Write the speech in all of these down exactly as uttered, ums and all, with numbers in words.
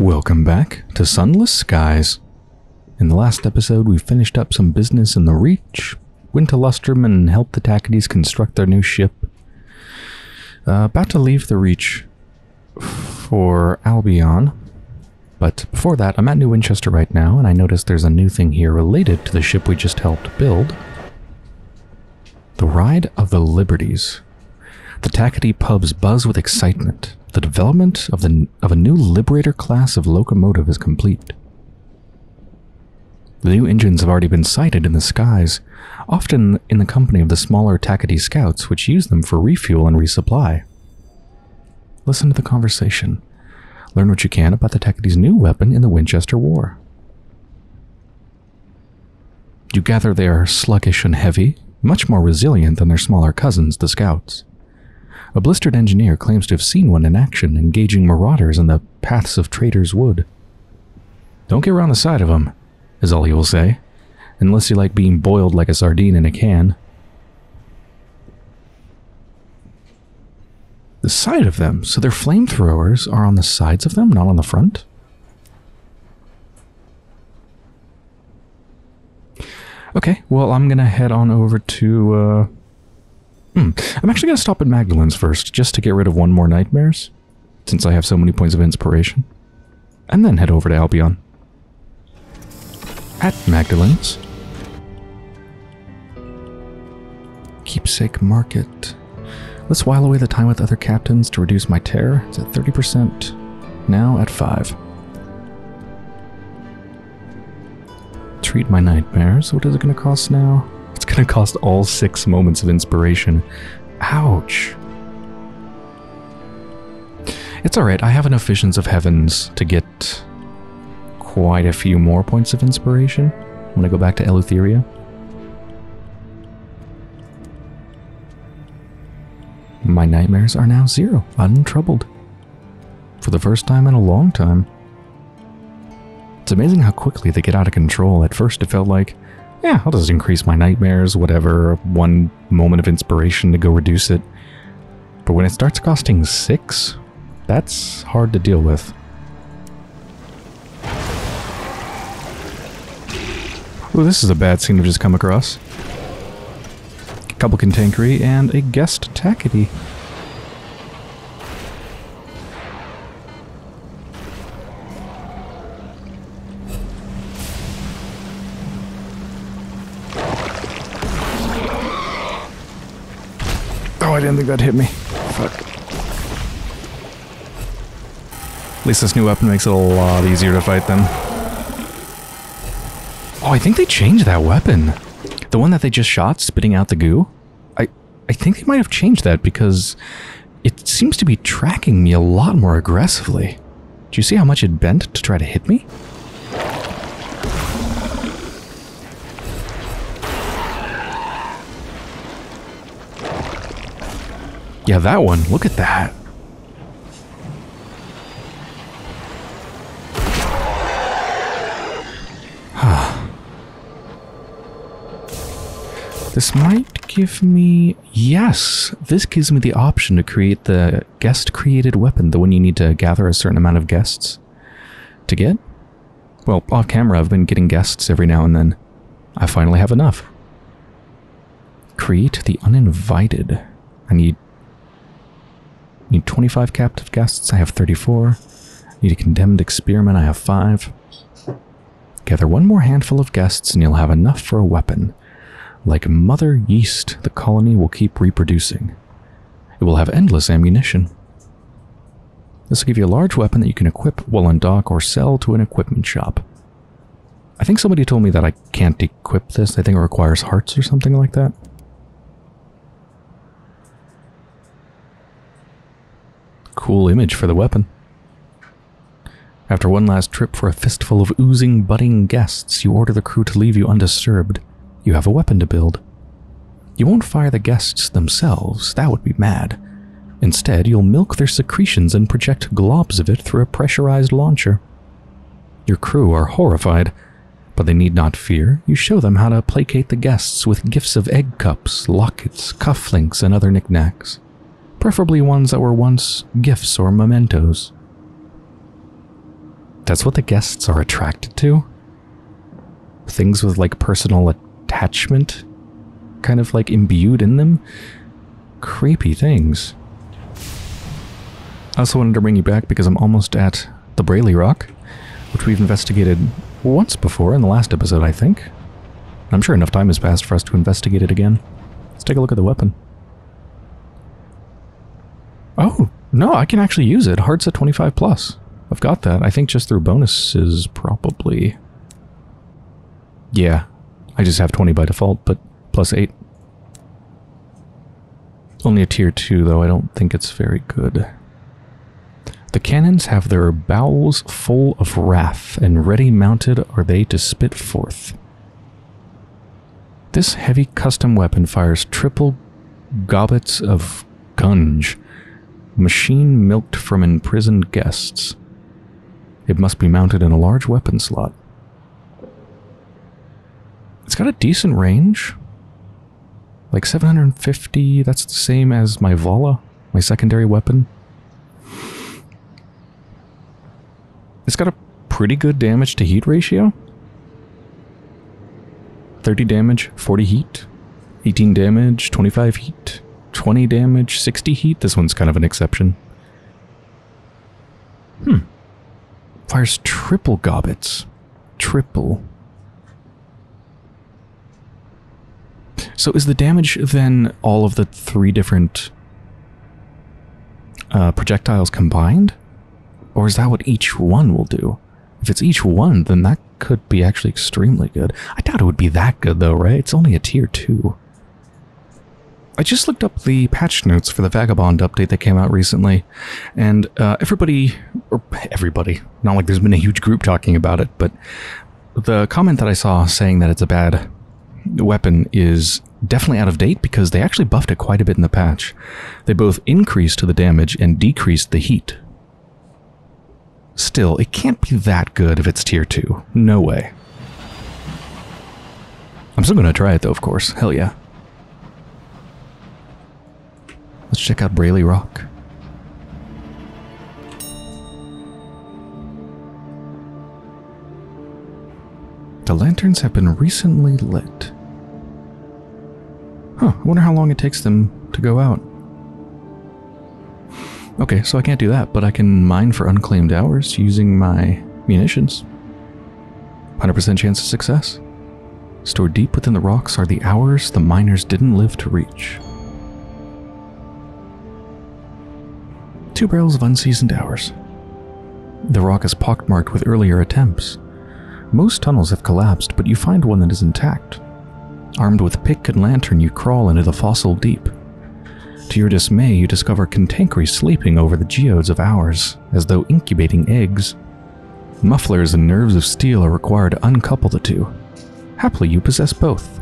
Welcome back to Sunless Skies. In the last episode, we finished up some business in the Reach, went to Lustrum and helped the Tacketies construct their new ship. Uh, about to leave the Reach for Albion, but before that, I'm at New Winchester right now, and I noticed there's a new thing here related to the ship we just helped build. The Ride of the Liberties. The Tackety pubs buzz with excitement. The development of, the, of a new Liberator class of locomotive is complete. The new engines have already been sighted in the skies, often in the company of the smaller Tackety scouts, which use them for refuel and resupply. Listen to the conversation. Learn what you can about the Tackety's new weapon in the Winchester War. You gather they are sluggish and heavy, much more resilient than their smaller cousins, the scouts. A blistered engineer claims to have seen one in action, engaging marauders in the paths of Trader's Wood. "Don't get round the side of them," is all he will say, unless you like being boiled like a sardine in a can. The side of them? So their flamethrowers are on the sides of them, not on the front? Okay, well, I'm gonna head on over to, uh... Hmm. I'm actually going to stop at Magdalene's first, just to get rid of one more nightmares, since I have so many points of inspiration. And then head over to Albion. At Magdalene's. Keepsake Market. Let's while away the time with other captains to reduce my terror. It's at thirty percent. Now at five. Treat my nightmares. What is it going to cost now? It's going to cost all six moments of inspiration. Ouch. It's alright, I have enough Visions of Heavens to get quite a few more points of inspiration. I'm going to go back to Eleutheria. My nightmares are now zero, untroubled. For the first time in a long time. It's amazing how quickly they get out of control. At first it felt like, yeah, I'll just increase my nightmares, whatever, one moment of inspiration to go reduce it. But when it starts costing six, that's hard to deal with. Ooh, this is a bad scene I've just come across. A couple Cantankery and a guest Tackety. I didn't think that hit me. Fuck. At least this new weapon makes it a lot easier to fight them. Oh, I think they changed that weapon. The one that they just shot, spitting out the goo. I, I think they might have changed that because it seems to be tracking me a lot more aggressively. Do you see how much it bent to try to hit me? Yeah, that one. Look at that. This might give me... Yes! This gives me the option to create the guest-created weapon, the one you need to gather a certain amount of guests to get. Well, off-camera, I've been getting guests every now and then. I finally have enough. Create the uninvited. I need... Need twenty-five captive guests, I have thirty-four. Need a condemned experiment, I have five. Gather one more handful of guests and you'll have enough for a weapon. Like Mother Yeast, the colony will keep reproducing. It will have endless ammunition. This will give you a large weapon that you can equip while on dock or sell to an equipment shop. I think somebody told me that I can't equip this. I think it requires hearts or something like that. Cool image for the weapon. After one last trip for a fistful of oozing, budding guests, you order the crew to leave you undisturbed. You have a weapon to build. You won't fire the guests themselves, that would be mad. Instead, you'll milk their secretions and project globs of it through a pressurized launcher. Your crew are horrified, but they need not fear. You show them how to placate the guests with gifts of egg cups, lockets, cufflinks, and other knickknacks. Preferably ones that were once gifts or mementos. that's what the guests are attracted to? Things with, like, personal attachment kind of, like, imbued in them? Creepy things. I also wanted to bring you back because I'm almost at the Braley Rock, which we've investigated once before in the last episode, I think. I'm sure enough time has passed for us to investigate it again. Let's take a look at the weapon. Oh, no, I can actually use it. Hearts at twenty-five plus. I've got that, I think just through bonuses, probably. Yeah, I just have twenty by default, but plus eight. Only a tier two, though. I don't think it's very good. The cannons have their bowels full of wrath, and ready mounted are they to spit forth. This heavy custom weapon fires triple gobbets of gunge, machine milked from imprisoned guests. It must be mounted in a large weapon slot. It's got a decent range. Like seven hundred fifty, that's the same as my Vola, my secondary weapon. It's got a pretty good damage to heat ratio. thirty damage, forty heat. eighteen damage, twenty-five heat. twenty damage, sixty heat. This one's kind of an exception. Hmm. Fires triple gobbets. Triple. So is the damage then all of the three different uh, projectiles combined? Or is that what each one will do? If it's each one, then that could be actually extremely good. I doubt it would be that good, though, right? It's only a tier two. I just looked up the patch notes for the Vagabond update that came out recently, and uh, everybody, or everybody, not like there's been a huge group talking about it, but the comment that I saw saying that it's a bad weapon is definitely out of date because they actually buffed it quite a bit in the patch. They both increased the damage and decreased the heat. Still, it can't be that good if it's tier two. No way. I'm still gonna try it though, of course. Hell yeah. Let's check out Braley Rock. The lanterns have been recently lit. Huh, I wonder how long it takes them to go out. Okay, so I can't do that, but I can mine for unclaimed hours using my munitions. one hundred percent chance of success. Stored deep within the rocks are the hours the miners didn't live to reach. Two barrels of unseasoned hours. The rock is pockmarked with earlier attempts. Most tunnels have collapsed, but you find one that is intact. Armed with pick and lantern, you crawl into the fossil deep. To your dismay, you discover Cantankery sleeping over the geodes of hours, as though incubating eggs. Mufflers and nerves of steel are required to uncouple the two. Happily, you possess both.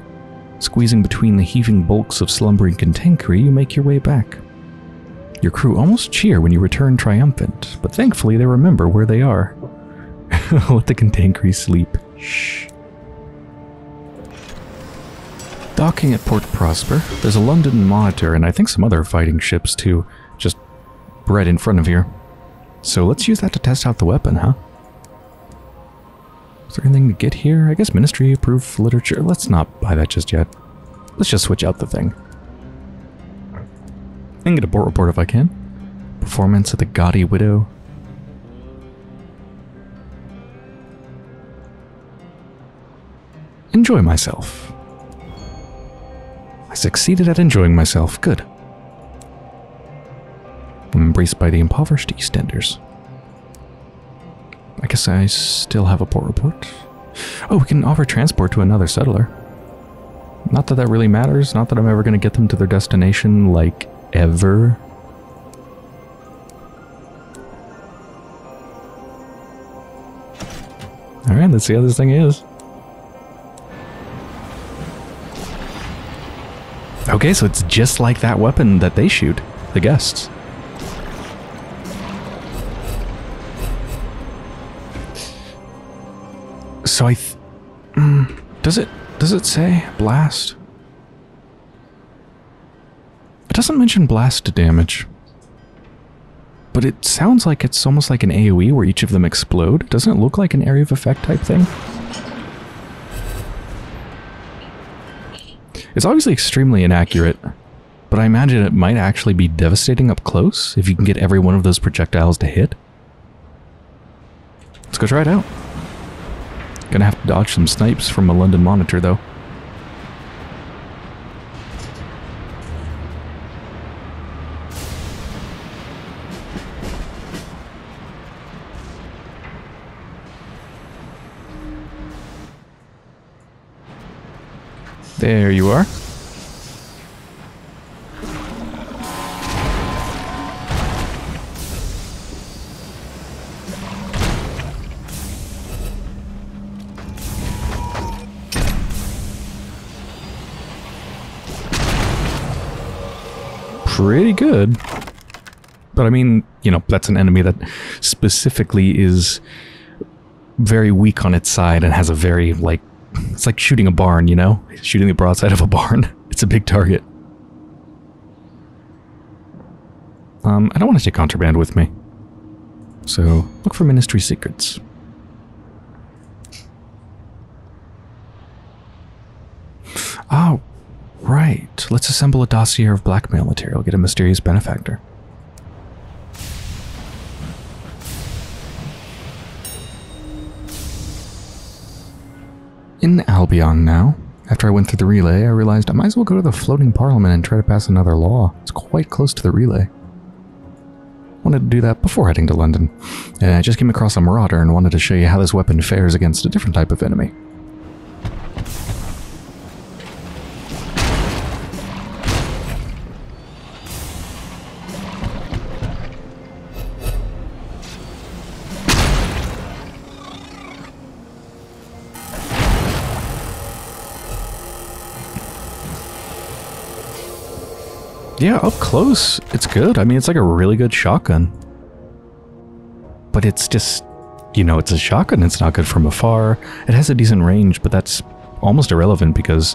Squeezing between the heaving bulks of slumbering Cantankery, you make your way back. Your crew almost cheer when you return triumphant, but thankfully they remember where they are. Let the Cantankery sleep. Shh. Docking at Port Prosper, there's a London Monitor and I think some other fighting ships too, just right in front of here. So let's use that to test out the weapon, huh? Is there anything to get here? I guess Ministry approved literature. Let's not buy that just yet. Let's just switch out the thing. I can get a port report if I can. Performance of the Gaudy Widow. Enjoy myself. I succeeded at enjoying myself. Good. I'm embraced by the impoverished EastEnders. I guess I still have a port report. Oh, we can offer transport to another settler. Not that that really matters. Not that I'm ever going to get them to their destination, like, ever. Alright, let's see how this thing is. Okay, so it's just like that weapon that they shoot, the guests. So I th mm, does it does it say blast? It doesn't mention blast damage. but it sounds like it's almost like an AoE where each of them explode. Doesn't it look like an area of effect type thing? It's obviously extremely inaccurate, but I imagine it might actually be devastating up close if you can get every one of those projectiles to hit. Let's go try it out. Gonna have to dodge some snipes from a London Monitor, though. There you are. Pretty good. But I mean, you know, that's an enemy that specifically is very weak on its side and has a very, like, it's like shooting a barn, you know? Shooting the broadside of a barn. It's a big target. Um, I don't want to take contraband with me. So, look for Ministry Secrets. Oh, right. Let's assemble a dossier of blackmail material. Get a mysterious benefactor. In Albion now. After I went through the relay, I realized I might as well go to the Floating Parliament and try to pass another law. It's quite close to the relay. Wanted to do that before heading to London. And I just came across a marauder and wanted to show you how this weapon fares against a different type of enemy. Yeah, up close, it's good. I mean, it's like a really good shotgun. But it's just, you know, it's a shotgun. It's not good from afar. It has a decent range, but that's almost irrelevant because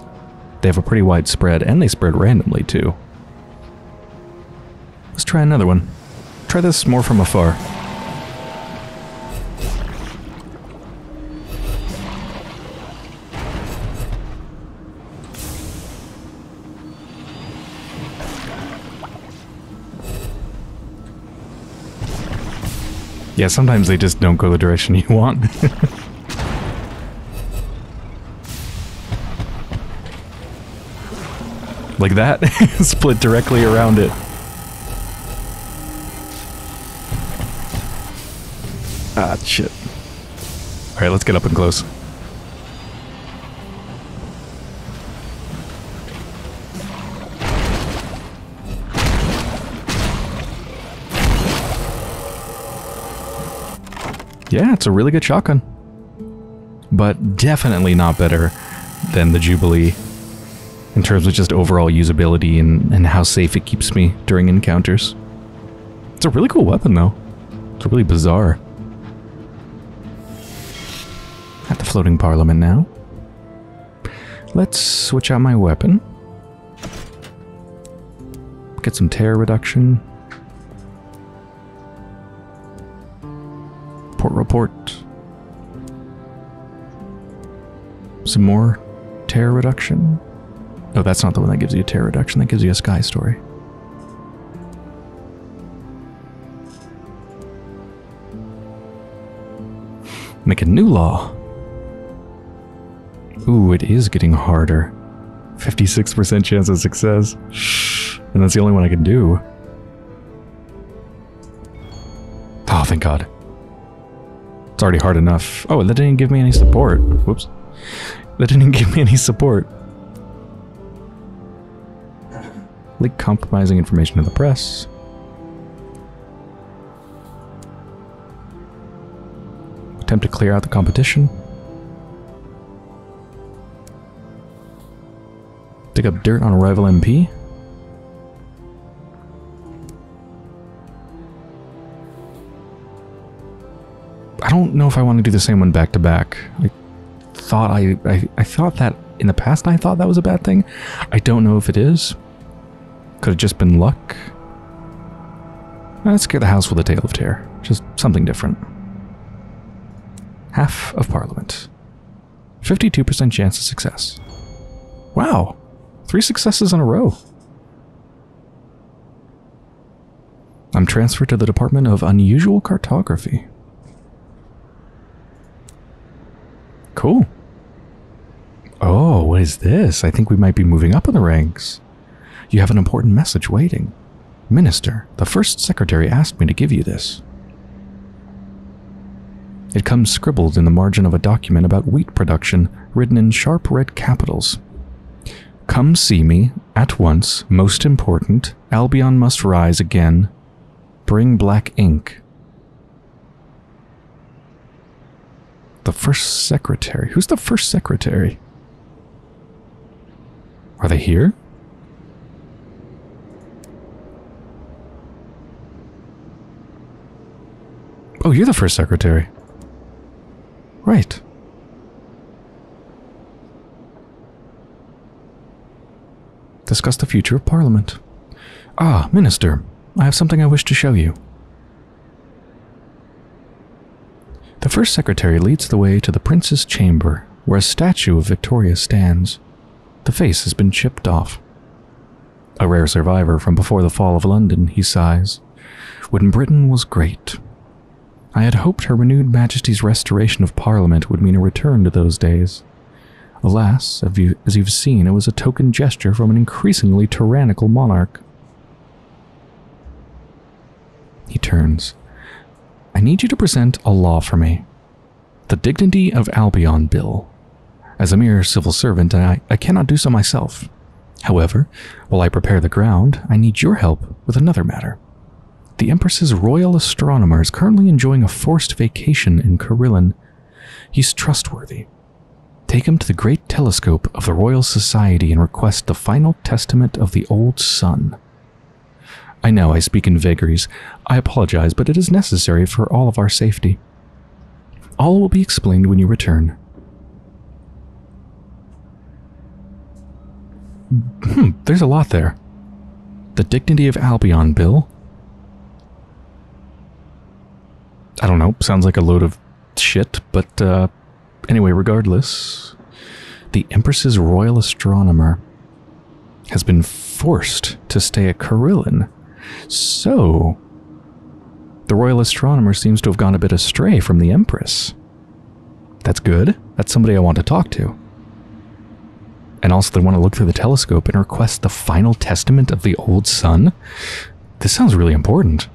they have a pretty wide spread, and they spread randomly, too. Let's try another one. Try this more from afar. Yeah, sometimes they just don't go the direction you want. Like that, split directly around it. Ah, shit. Alright, let's get up and close. Yeah, it's a really good shotgun, but definitely not better than the Jubilee in terms of just overall usability and, and how safe it keeps me during encounters. It's a really cool weapon, though. It's really bizarre. At the Floating Parliament now. Let's switch out my weapon. Get some terror reduction. Report. Some more terror reduction. Oh, that's not the one that gives you a terror reduction. That gives you a sky story. Make a new law. Ooh, it is getting harder. fifty-six percent chance of success. And that's the only one I can do. Oh, thank God. It's already hard enough. Oh, that didn't give me any support. Whoops. That didn't give me any support. Leak compromising information to the press. Attempt to clear out the competition. Dig up dirt on a rival M P. I don't know if I want to do the same one back to back. I thought I, I I thought that in the past I thought that was a bad thing. I don't know if it is. Could have just been luck. Let's scare the house with a tale of terror. Just something different. Half of Parliament. fifty-two percent chance of success. Wow! Three successes in a row. I'm transferred to the Department of Unusual Cartography. Cool. Oh, what is this? I think we might be moving up in the ranks. You have an important message waiting. Minister, the first secretary asked me to give you this. It comes scribbled in the margin of a document about wheat production, written in sharp red capitals. Come see me, at once, most important, Albion must rise again. Bring black ink. The first secretary. Who's the first secretary? Are they here? Oh, you're the first secretary. Right. Discuss the future of Parliament. Ah, Minister, I have something I wish to show you. The First Secretary leads the way to the Prince's chamber, where a statue of Victoria stands. The face has been chipped off. A rare survivor from before the fall of London, he sighs. When Britain was great. I had hoped her renewed Majesty's restoration of Parliament would mean a return to those days. Alas, as you've seen, it was a token gesture from an increasingly tyrannical monarch. He turns. I need you to present a law for me. The Dignity of Albion Bill. As a mere civil servant, I, I cannot do so myself. However, while I prepare the ground, I need your help with another matter. The Empress's Royal Astronomer is currently enjoying a forced vacation in Carillon. He's trustworthy. Take him to the Great Telescope of the Royal Society and request the Final Testament of the Old Sun. I know I speak in vagaries. I apologize, but it is necessary for all of our safety. All will be explained when you return. Hmm, there's a lot there. The Dignity of Albion Bill. I don't know, sounds like a load of shit, but uh, anyway, regardless, the Empress's Royal Astronomer has been forced to stay at Carillon. So, the Royal Astronomer seems to have gone a bit astray from the Empress. That's good. That's somebody I want to talk to. And also they want to look through the telescope and request the Final Testament of the Old Sun. This sounds really important.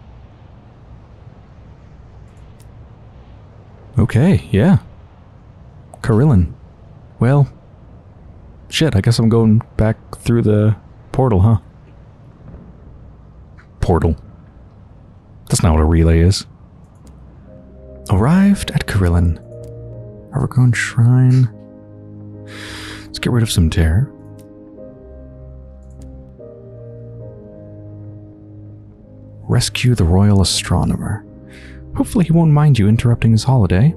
Okay, yeah. Carillon. Well, shit, I guess I'm going back through the portal, huh? Portal. That's not what a relay is. Arrived at Carillon. Overgrown Shrine. Let's get rid of some terror. Rescue the Royal Astronomer. Hopefully he won't mind you interrupting his holiday.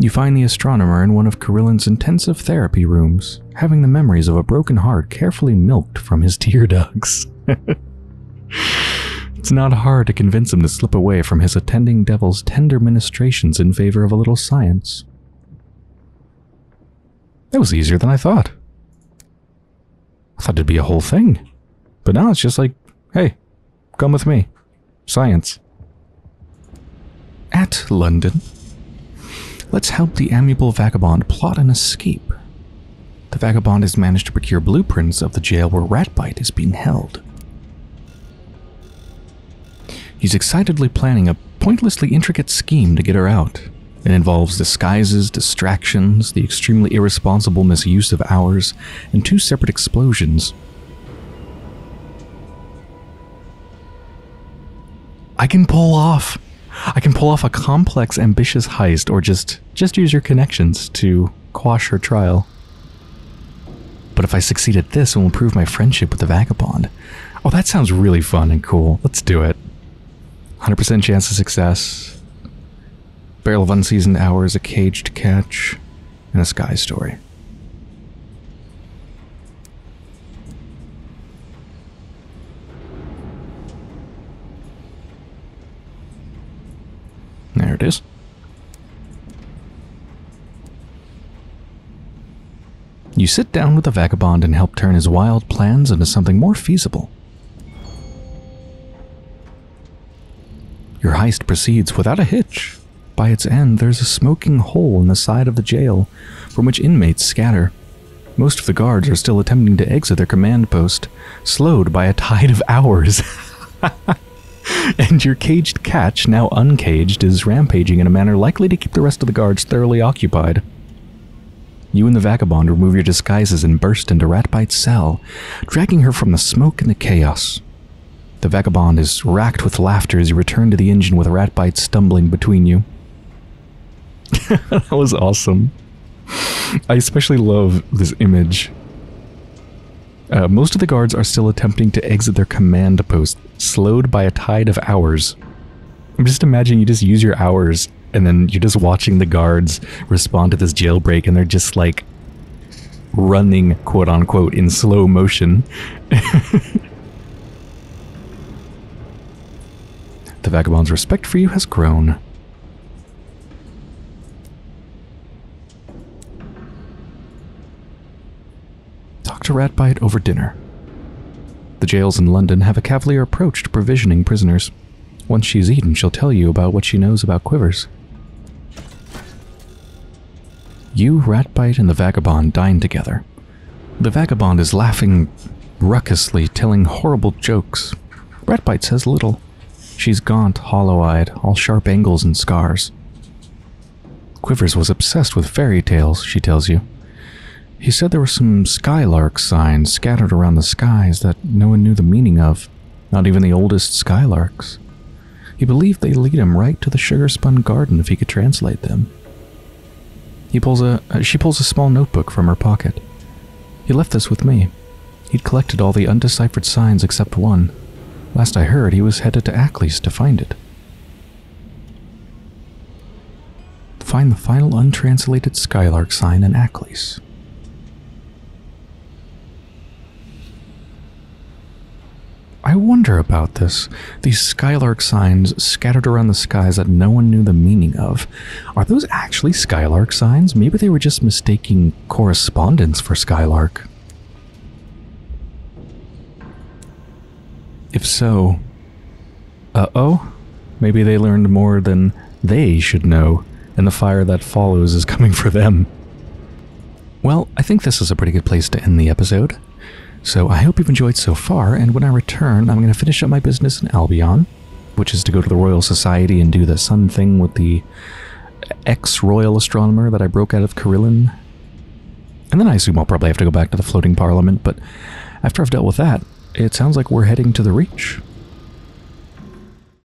You find the astronomer in one of Carillon's intensive therapy rooms, having the memories of a broken heart carefully milked from his tear ducts. It's not hard to convince him to slip away from his attending devil's tender ministrations in favor of a little science. That was easier than I thought. I thought it'd be a whole thing. But now it's just like, hey, come with me. Science. At London, let's help the amiable Vagabond plot an escape. The Vagabond has managed to procure blueprints of the jail where Ratbite is being held. He's excitedly planning a pointlessly intricate scheme to get her out. It involves disguises, distractions, the extremely irresponsible misuse of hours, and two separate explosions. I can pull off. I can pull off a complex, ambitious heist, or just, just use your connections to quash her trial. But if I succeed at this, it will improve my friendship with the Vagabond. Oh, that sounds really fun and cool. Let's do it. one hundred percent chance of success. Barrel of unseasoned hours, a cage to catch, and a sky story. it is. You sit down with the vagabond and help turn his wild plans into something more feasible. Your heist proceeds without a hitch. By its end, there's a smoking hole in the side of the jail from which inmates scatter. Most of the guards are still attempting to exit their command post, slowed by a tide of hours. And your caged catch, now uncaged, is rampaging in a manner likely to keep the rest of the guards thoroughly occupied. You and the vagabond remove your disguises and burst into Ratbite's cell, dragging her from the smoke and the chaos. The vagabond is racked with laughter as you return to the engine with Ratbite stumbling between you. That was awesome. I especially love this image. Uh, most of the guards are still attempting to exit their command post, slowed by a tide of hours. I'm just imagining you just use your hours, and then you're just watching the guards respond to this jailbreak, and they're just like running, quote unquote, in slow motion. The vagabond's respect for you has grown. Talk to Ratbite over dinner. The jails in London have a cavalier approach to provisioning prisoners. Once she's eaten, she'll tell you about what she knows about Quivers. You, Ratbite, and the vagabond dine together. The vagabond is laughing ruckously, telling horrible jokes. Ratbite says little. She's gaunt, hollow-eyed, all sharp angles and scars. Quivers was obsessed with fairy tales, she tells you. He said there were some Skylark signs scattered around the skies that no one knew the meaning of, not even the oldest Skylarks. He believed they lead him right to the sugar-spun garden if he could translate them. He pulls a, uh, she pulls a small notebook from her pocket. He left this with me. He'd collected all the undeciphered signs except one. Last I heard, he was headed to Ackley's to find it. Find the final untranslated Skylark sign in Ackley's. I wonder about this. These Skylark signs scattered around the skies that no one knew the meaning of. Are those actually Skylark signs? Maybe they were just mistaking correspondence for Skylark. If so, uh-oh, maybe they learned more than they should know, and the fire that follows is coming for them. Well, I think this is a pretty good place to end the episode. So I hope you've enjoyed so far, and when I return, I'm going to finish up my business in Albion, which is to go to the Royal Society and do the sun thing with the ex-Royal Astronomer that I broke out of Carillon. And then I assume I'll probably have to go back to the Floating Parliament, but after I've dealt with that, it sounds like we're heading to the Reach.